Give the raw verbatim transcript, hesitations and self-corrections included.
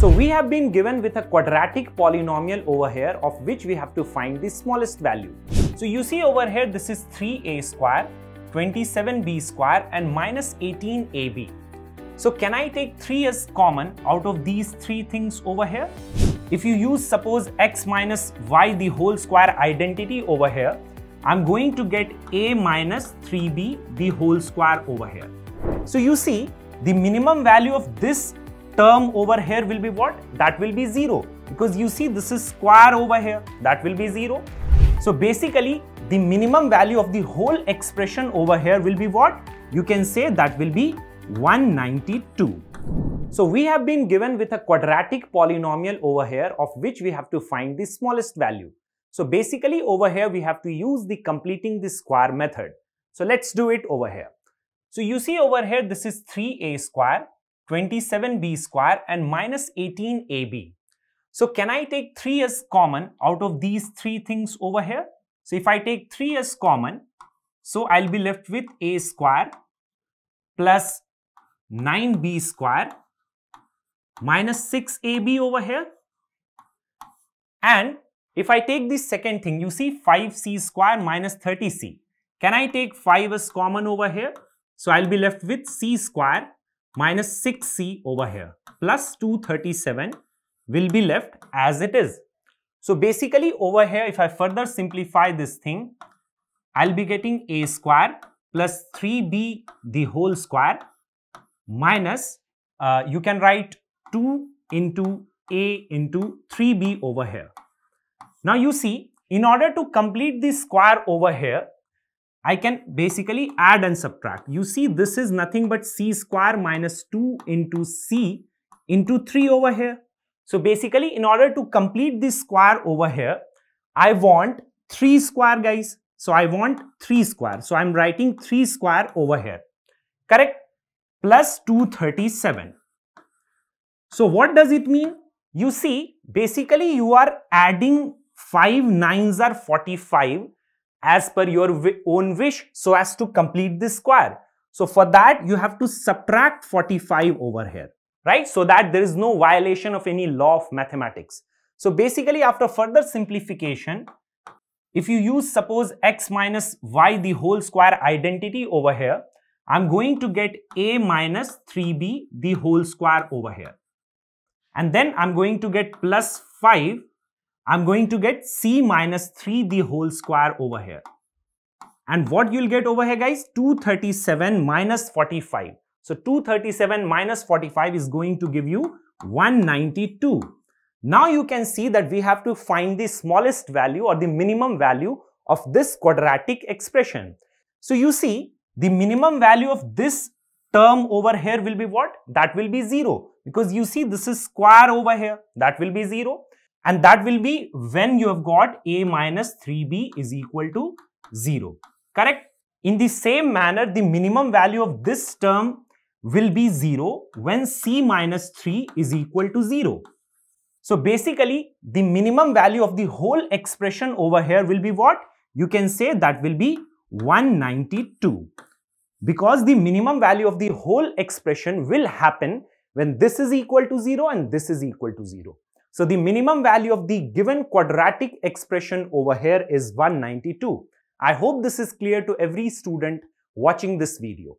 So we have been given with a quadratic polynomial over here, of which we have to find the smallest value. So you see over here, this is three a square, twenty-seven b square and minus eighteen a b. So can I take three as common out of these three things over here? If you use suppose x minus y the whole square identity over here, I'm going to get a minus three b the whole square over here. So you see, the minimum value of this term over here will be what? That will be zero, because you see this is square over here, that will be zero. So basically, the minimum value of the whole expression over here will be what? You can say that will be one ninety-two. So we have been given with a quadratic polynomial over here, of which we have to find the smallest value. So basically over here we have to use the completing the square method. So let's do it over here. So you see over here, this is three a square, twenty-seven b square and minus eighteen a b. So can I take three as common out of these three things over here? So if I take three as common, so I'll be left with a square plus nine b square minus six a b over here. And if I take the second thing, you see five c square minus thirty c. Can I take five as common over here? So I'll be left with c square minus six c over here plus two thirty-seven will be left as it is. So basically over here, if I further simplify this thing, I'll be getting a square plus three b the whole square minus, uh, you can write two into a into three b over here. Now you see, in order to complete the square over here, I can basically add and subtract. You see, this is nothing but c square minus two into c into three over here. So basically, in order to complete this square over here, I want three square, guys. So I want three square. So I'm writing three square over here, correct? Plus two thirty-seven. So what does it mean? You see, basically you are adding five nines are forty-five as per your own wish, so as to complete this square. So for that you have to subtract forty-five over here, right? So that there is no violation of any law of mathematics. So basically after further simplification, if you use suppose x minus y the whole square identity over here, I'm going to get a minus three b the whole square over here. And then I'm going to get plus five, I'm going to get c minus three the whole square over here. And what you'll get over here, guys, two thirty-seven minus forty-five. So two thirty-seven minus forty-five is going to give you one ninety-two. Now you can see that we have to find the smallest value or the minimum value of this quadratic expression. So you see, the minimum value of this term over here will be what? That will be zero, because you see this is square over here, that will be zero. And that will be when you have got a minus three b is equal to zero, correct? In the same manner, the minimum value of this term will be zero when c minus three is equal to zero. So basically, the minimum value of the whole expression over here will be what? You can say that will be one ninety-two, because the minimum value of the whole expression will happen when this is equal to zero and this is equal to zero. So the minimum value of the given quadratic expression over here is one ninety-two. I hope this is clear to every student watching this video.